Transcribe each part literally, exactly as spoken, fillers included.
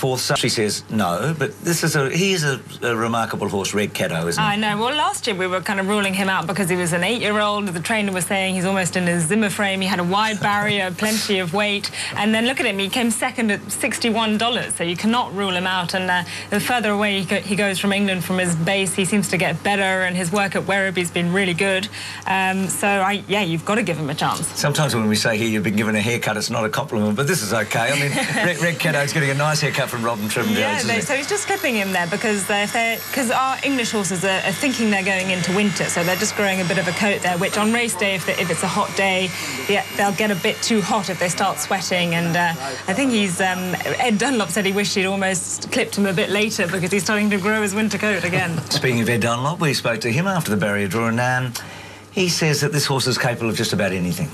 fourth son. She says no, but this is a he is a, a remarkable horse, Red Cadeaux, isn't he? I know. Well, last year we were kind of ruling him out because he was an eight-year-old. The trainer was saying he's almost in his Zimmer frame. He had a wide barrier, plenty of weight, and then look at him. He came second at sixty-one dollars, so you cannot rule him out. And uh, the further away he, go he goes from England, from his base, he seems to get better, and his work at Werribee's been really good. Um, so, I, yeah, you've got to give him a chance. Sometimes when we say here you've been given a haircut, it's not a compliment, but this is okay. I mean, Red, Red Cadeaux's getting a nice haircut from Robin Trimburn. Yeah, they, so he's just clipping him there because uh, if they're, because our English horses are, are thinking they're going into winter, so they're just growing a bit of a coat there, which on race day, if, the, if it's a hot day, yeah, they'll get a bit too hot if they start sweating. And uh, I think he's, um, Ed Dunlop said he wished he'd almost clipped him a bit later because he's starting to grow his winter coat again. Speaking of Ed Dunlop, we spoke to him after the barrier draw, and um, he says that this horse is capable of just about anything.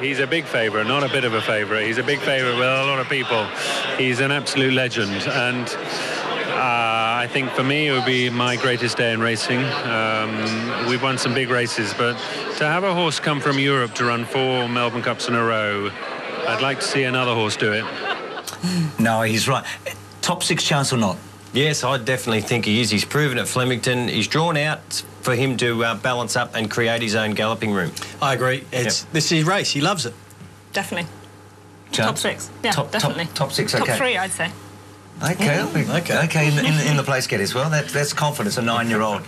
He's a big favourite, not a bit of a favourite. He's a big favourite with a lot of people. He's an absolute legend, and uh, I think for me it would be my greatest day in racing. Um, we've won some big races, but to have a horse come from Europe to run four Melbourne Cups in a row, I'd like to see another horse do it. No, he's right. Top six chance or not? Yes, I definitely think he is. He's proven at Flemington. He's drawn out for him to uh, balance up and create his own galloping room. I agree. It's, yep. This is his race. He loves it. Definitely. Chance. Top six. Yeah, top, definitely. Top, top six, OK. Top three, I'd say. OK. Yeah. OK, okay. in, in, in the place get as well. That, that's confidence, a nine-year-old.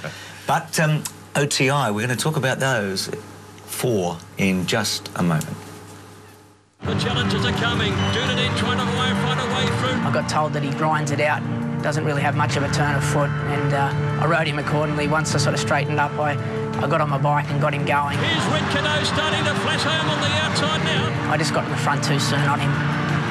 But um, O T I, we're going to talk about those four in just a moment. The challenges are coming. Dunedin trying to find a way through. I got told that he grinds it out. Doesn't really have much of a turn of foot, and uh, I rode him accordingly. Once I sort of straightened up, I, I got on my bike and got him going. Here's Red Cadeaux starting to flash home on the outside now. I just got in the front too soon on him.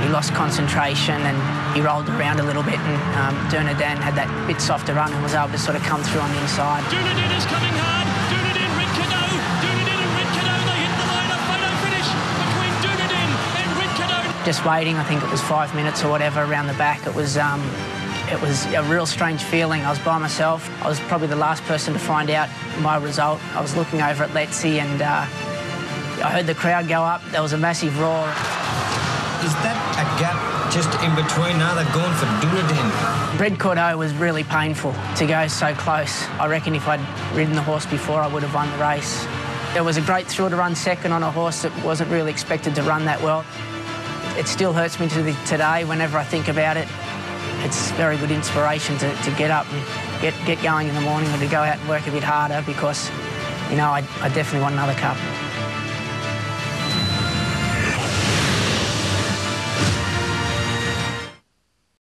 He lost concentration and he rolled around a little bit, and um, Dunedin had that bit softer run and was able to sort of come through on the inside. Dunedin is coming hard. Dunedin, Red Cadeaux. Dunedin and Red Cadeaux, they hit the line. A photo finish between Dunedin and Red Cadeaux. Just waiting, I think it was five minutes or whatever, around the back. It was... Um, It was a real strange feeling. I was by myself. I was probably the last person to find out my result. I was looking over at Letsy, and uh, I heard the crowd go up. There was a massive roar. Is that a gap just in between? Now they've gone for Dunedin. Red Cadeaux was really painful to go so close. I reckon if I'd ridden the horse before, I would have won the race. It was a great thrill to run second on a horse that wasn't really expected to run that well. It still hurts me to the, today whenever I think about it. It's very good inspiration to, to get up and get, get going in the morning, and to go out and work a bit harder because, you know, I, I definitely want another cup.